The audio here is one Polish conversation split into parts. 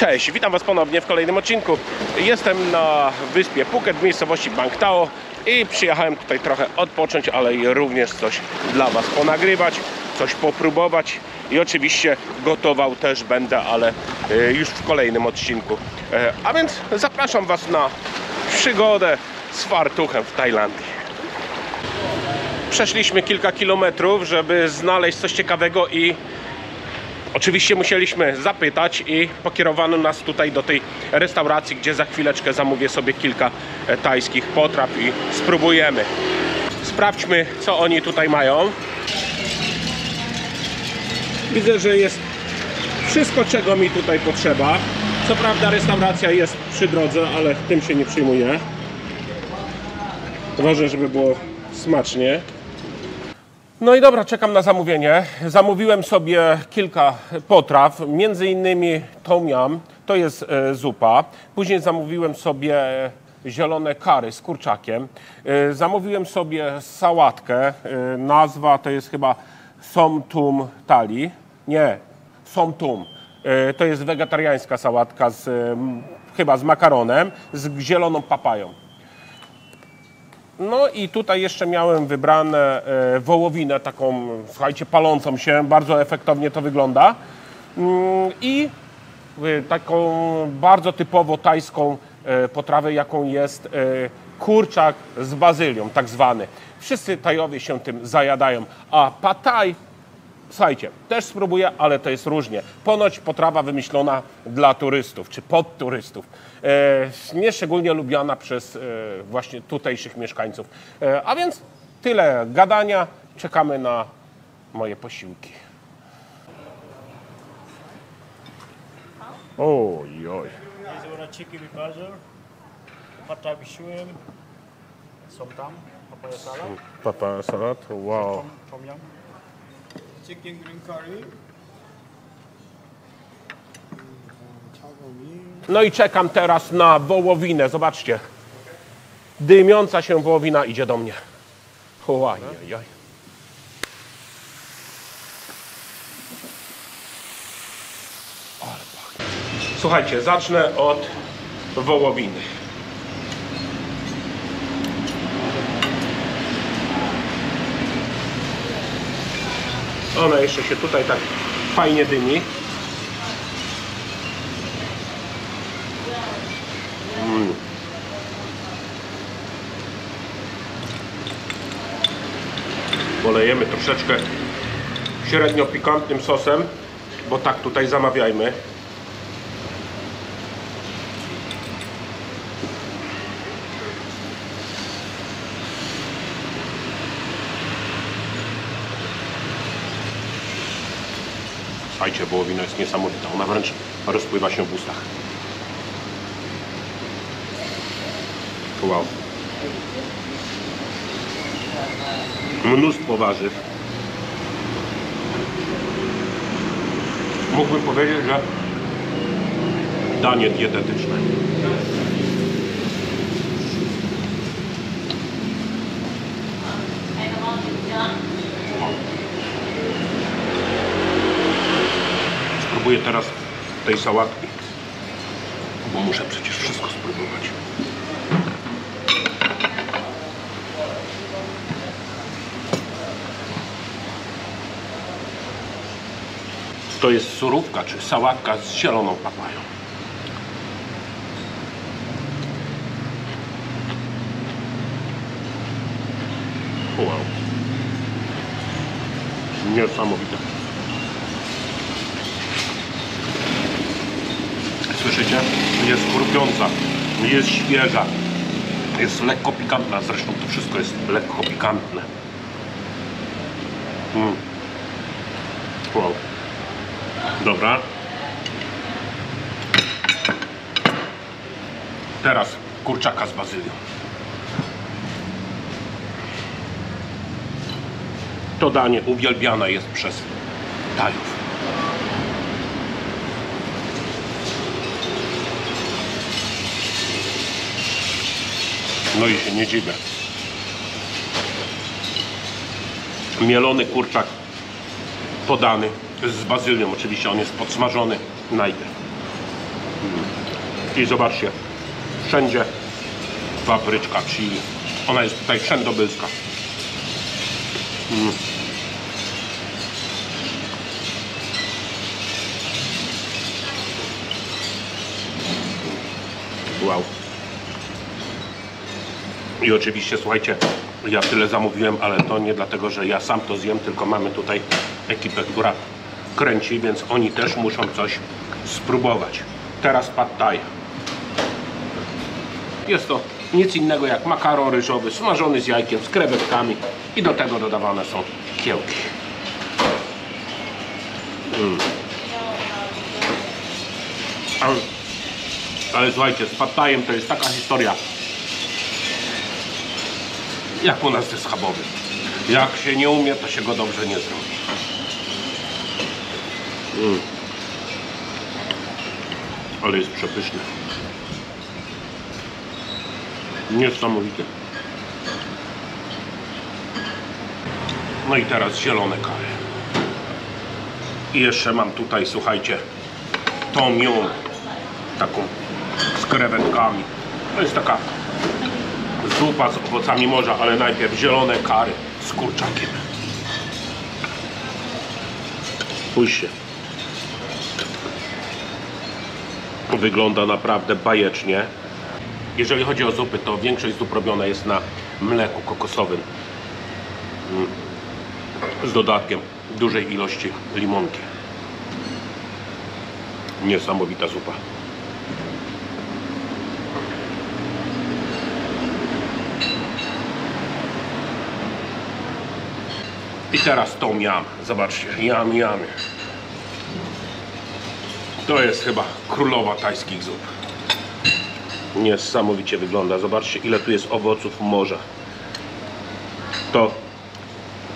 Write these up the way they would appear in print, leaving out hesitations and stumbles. Cześć, witam Was ponownie w kolejnym odcinku. Jestem na wyspie Phuket w miejscowości Bangtao i przyjechałem tutaj trochę odpocząć, ale i również coś dla Was ponagrywać, coś popróbować i oczywiście gotował też będę, ale już w kolejnym odcinku. A więc zapraszam Was na przygodę z fartuchem w Tajlandii. Przeszliśmy kilka kilometrów, żeby znaleźć coś ciekawego i oczywiście musieliśmy zapytać i pokierowano nas tutaj do tej restauracji, gdzie za chwileczkę zamówię sobie kilka tajskich potraw i spróbujemy. Sprawdźmy, co oni tutaj mają. Widzę, że jest wszystko, czego mi tutaj potrzeba. Co prawda restauracja jest przy drodze, ale tym się nie przyjmuję. Ważne, żeby było smacznie. No i dobra, czekam na zamówienie. Zamówiłem sobie kilka potraw, między innymi tom yum, to jest zupa. Później zamówiłem sobie zielone curry z kurczakiem. Zamówiłem sobie sałatkę, nazwa to jest chyba somtum tali. Nie, somtum. To jest wegetariańska sałatka z, chyba z makaronem, z zieloną papają. No i tutaj jeszcze miałem wybrane wołowinę taką, słuchajcie, palącą się, bardzo efektownie to wygląda. I taką bardzo typowo tajską potrawę, jaką jest kurczak z bazylią, tak zwany. Wszyscy Tajowie się tym zajadają, a pad thai, słuchajcie, też spróbuję, ale to jest różnie. Ponoć potrawa wymyślona dla turystów, czy pod turystów. Nieszczególnie lubiana przez właśnie tutejszych mieszkańców. A więc tyle gadania. Czekamy na moje posiłki. Ojoj. Papaya salad. Wow. Chicken green curry. No i czekam teraz na wołowinę. Zobaczcie. Dymiąca się wołowina idzie do mnie. Ojojoj. Słuchajcie, zacznę od wołowiny. Ona jeszcze się tutaj tak fajnie dymi. Polejemy troszeczkę średnio pikantnym sosem, bo tak tutaj zamawiajmy. Słuchajcie, wołowina jest niesamowita, ona wręcz rozpływa się w ustach. Wow. Mnóstwo warzyw. Mógłbym powiedzieć, że danie dietetyczne. Spróbuję teraz tej sałatki, bo muszę przecież wszystko spróbować. To jest surówka, czy sałatka z zieloną papają. Wow. Niesamowite. Słyszycie? Jest chrupiąca, jest świeża, jest lekko pikantna. Zresztą to wszystko jest lekko pikantne. Wow. Dobra. Teraz kurczaka z bazylią. To danie uwielbiane jest przez Tajów. No i się nie dziwię. Mielony kurczak podany z bazylią, oczywiście on jest podsmażony najpierw. I zobaczcie, wszędzie papryczka chili. Ona jest tutaj wszędobylska. Wow. I oczywiście, słuchajcie, ja tyle zamówiłem, ale to nie dlatego, że ja sam to zjem, tylko mamy tutaj ekipę, która kręci, więc oni też muszą coś spróbować. Teraz pad thai. Jest to nic innego jak makaron ryżowy, smażony z jajkiem, z krewetkami i do tego dodawane są kiełki. Ale słuchajcie, z pad thaiem to jest taka historia, jak u nas ze schabowym. Jak się nie umie, to się go dobrze nie zrobi. Ale jest przepyszny. Niesamowite. No i teraz zielone curry. I jeszcze mam tutaj, słuchajcie, tom yum, taką z krewetkami. To jest taka zupa z owocami morza, ale najpierw zielone curry z kurczakiem. Spójrzcie. Wygląda naprawdę bajecznie. Jeżeli chodzi o zupy, to większość zup robiona jest na mleku kokosowym z dodatkiem dużej ilości limonki. Niesamowita zupa. I teraz tom yum. Zobaczcie, yum yum. To jest chyba królowa tajskich zup. Niesamowicie wygląda. Zobaczcie, ile tu jest owoców morza.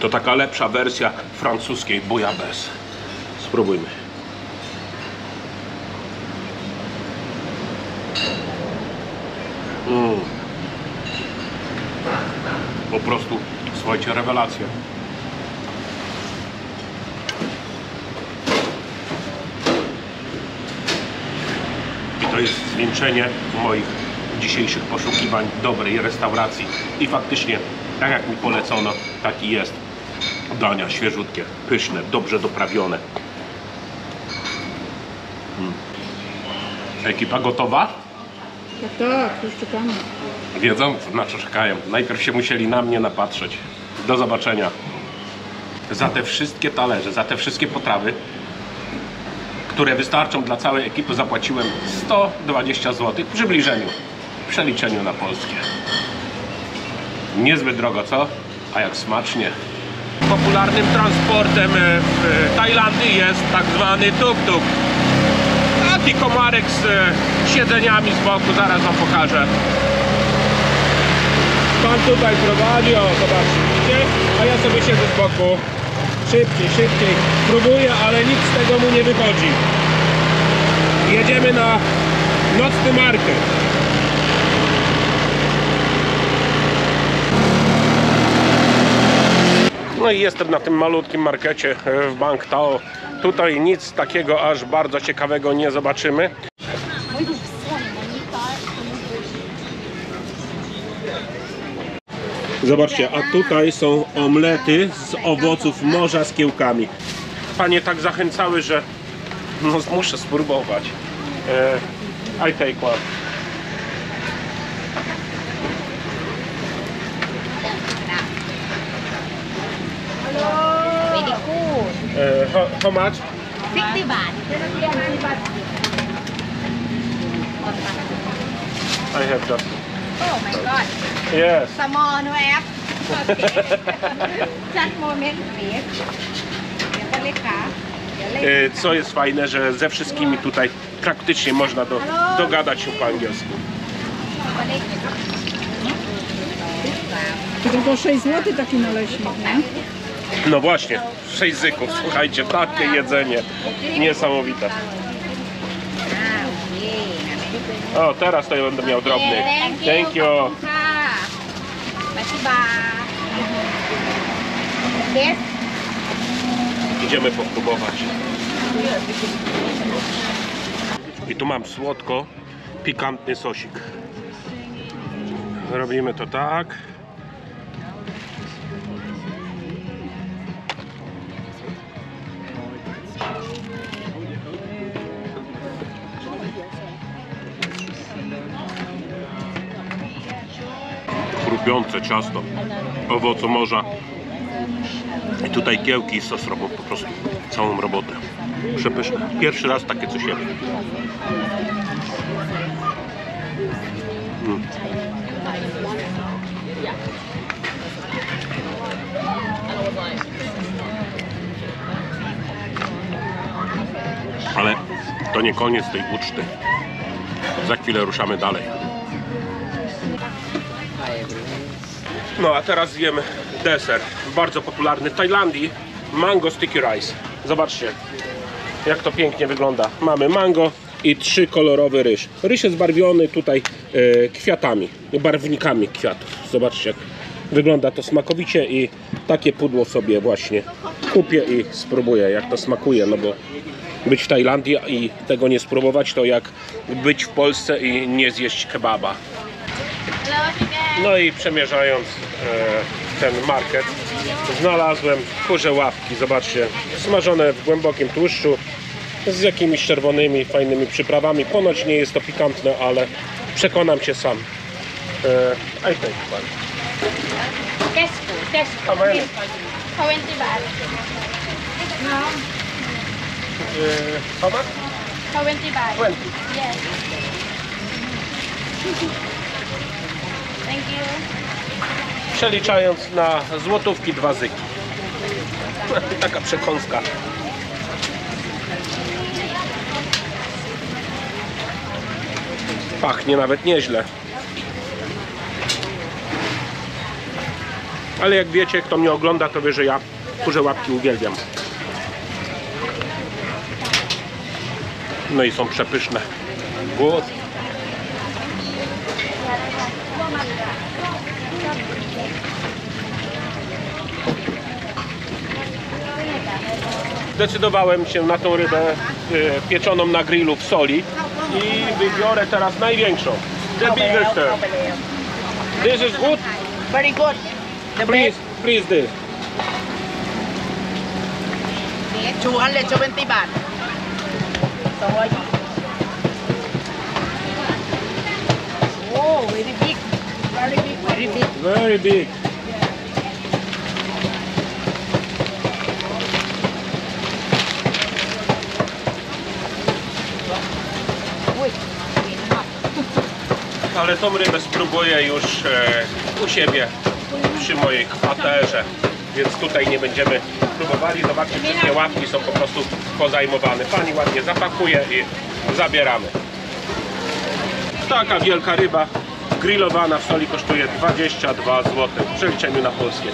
To taka lepsza wersja francuskiej bouillabaisse. Spróbujmy. Po prostu, słuchajcie, rewelacja. To jest zwieńczenie moich dzisiejszych poszukiwań dobrej restauracji i faktycznie, tak jak mi polecono, taki jest. Dania świeżutkie, pyszne, dobrze doprawione. Ekipa gotowa? Tak, już czekamy. Wiedzą, na co czekają. Najpierw się musieli na mnie napatrzeć. Do zobaczenia. Za te wszystkie talerze, za te wszystkie potrawy, które wystarczą dla całej ekipy, zapłaciłem 120 zł w przybliżeniu, w przeliczeniu na polskie. Niezbyt drogo, co? A jak smacznie. Popularnym transportem w Tajlandii jest tak zwany tuk-tuk. Taki komarek z siedzeniami z boku, zaraz wam pokażę. Pan tutaj prowadzi, o, zobaczcie, widzicie? A ja sobie siedzę z boku. Szybciej. Próbuję, ale nic z tego mu nie wychodzi. Jedziemy na nocny market. No i jestem na tym malutkim markecie w Bangtao. Tutaj nic takiego aż bardzo ciekawego nie zobaczymy. Zobaczcie, a tutaj są omlety z owoców morza z kiełkami. Panie tak zachęcały, że no, muszę spróbować. I take one. How much? 50 baht. I have just. Oh my god. Yes. Small no app. Just moment please. Co jest fajne, że ze wszystkimi tutaj praktycznie można dogadać się po angielsku. To tylko 6 zł taki naleśnik, nie? No właśnie, 6 zyków. Słuchajcie, takie jedzenie niesamowite. O, teraz to ja będę miał drobny. Thank you. Idziemy popróbować. I tu mam słodko pikantny sosik. Robimy to tak. Chrupiące ciasto, owoce morza. I tutaj kiełki i sos robią po prostu całą robotę. Przepyszne. Pierwszy raz takie coś jem. Ale to nie koniec tej uczty. Za chwilę ruszamy dalej. No a teraz zjemy deser, bardzo popularny w Tajlandii, mango sticky rice. Zobaczcie, jak to pięknie wygląda. Mamy mango i trzy kolorowy ryż. Ryż jest barwiony tutaj kwiatami, barwnikami kwiatów. Zobaczcie, jak wygląda to smakowicie i takie pudło sobie właśnie kupię i spróbuję, jak to smakuje, no bo być w Tajlandii i tego nie spróbować, to jak być w Polsce i nie zjeść kebaba. No i przemierzając ten market, znalazłem kurze łapki, zobaczcie, smażone w głębokim tłuszczu z jakimiś czerwonymi, fajnymi przyprawami. Ponoć nie jest to pikantne, ale przekonam się sam. I think przeliczając na złotówki 2 zyki. Taka przekąska. Pachnie nawet nieźle. Ale jak wiecie, kto mnie ogląda, to wie, że ja kurze łapki uwielbiam. No i są przepyszne. Głód. Zdecydowałem się na tą rybę pieczoną na grillu w soli i wybiorę teraz największą. The biggest. This is good? Very good. Please, please this. 270 baht. Oh, very big. Very big. Very big. Very big. Ale tą rybę spróbuję już u siebie, przy mojej kwaterze, więc tutaj nie będziemy próbowali. Zobaczcie, wszystkie łapki są po prostu pozajmowane. Pani ładnie zapakuje i zabieramy. Taka wielka ryba grillowana w soli kosztuje 22 zł w przeliczeniu na polskie.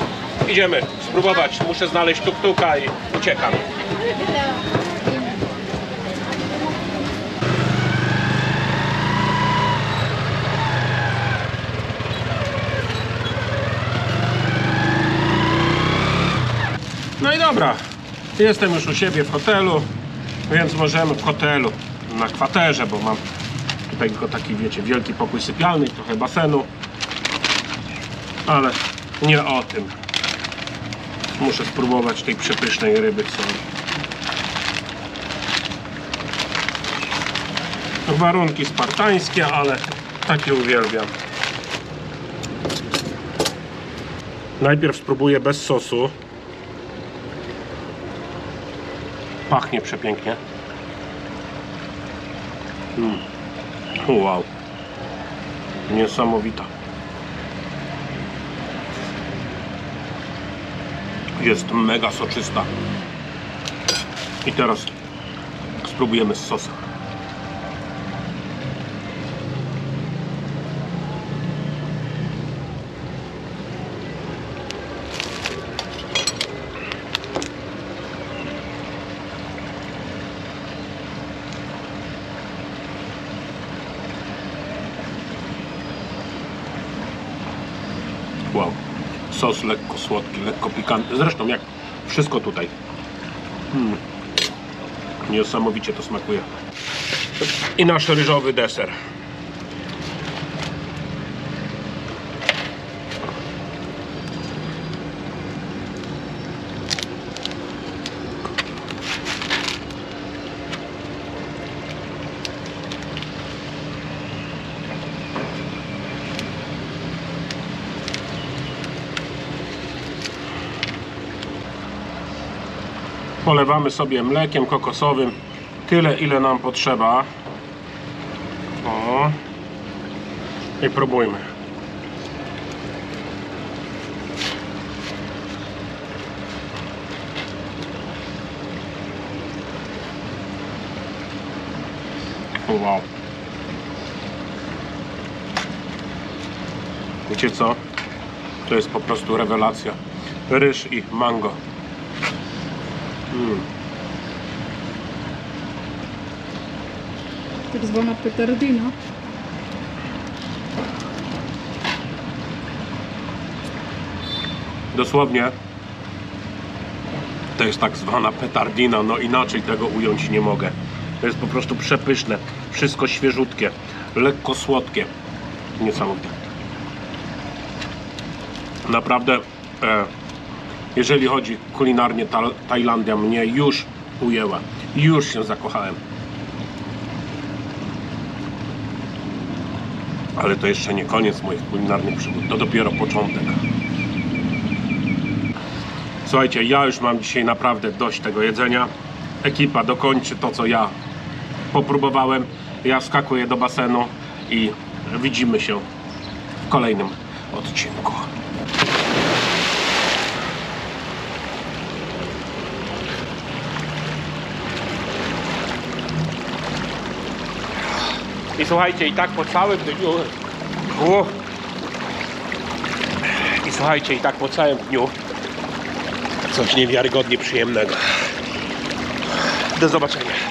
Idziemy spróbować, muszę znaleźć tuk-tuka i uciekam. No i dobra, jestem już u siebie w hotelu, więc możemy w hotelu, na kwaterze, bo mam tutaj tylko taki, wiecie, wielki pokój sypialny, trochę basenu, ale nie o tym. Muszę spróbować tej przepysznej ryby w soli. Warunki spartańskie, ale takie uwielbiam. Najpierw spróbuję bez sosu. Pachnie przepięknie. Wow. Niesamowita. Jest mega soczysta. I teraz spróbujemy z sosem. Wow, sos lekko słodki, lekko pikantny, zresztą jak wszystko tutaj. Niesamowicie to smakuje. I nasz ryżowy deser. Polewamy sobie mlekiem kokosowym tyle, ile nam potrzeba. O. I próbujmy. Wow. Wiecie co? To jest po prostu rewelacja. Ryż i mango. Tak zwana petardina. Dosłownie to jest tak zwana petardina, no inaczej tego ująć nie mogę. To jest po prostu przepyszne, wszystko świeżutkie, lekko słodkie, niesamowite. Naprawdę, jeżeli chodzi kulinarnie, Tajlandia mnie już ujęła, już się zakochałem. Ale to jeszcze nie koniec moich kulinarnych przygód, to dopiero początek. Słuchajcie, ja już mam dzisiaj naprawdę dość tego jedzenia. Ekipa dokończy to, co ja popróbowałem. Ja wskakuję do basenu i widzimy się w kolejnym odcinku. I słuchajcie, i tak po całym dniu... I słuchajcie, i tak po całym dniu coś niewiarygodnie przyjemnego. Do zobaczenia.